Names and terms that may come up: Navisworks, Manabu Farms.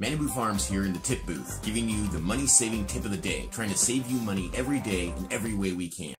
Manabu Farms here in the tip booth, giving you the money-saving tip of the day, trying to save you money every day in every way we can.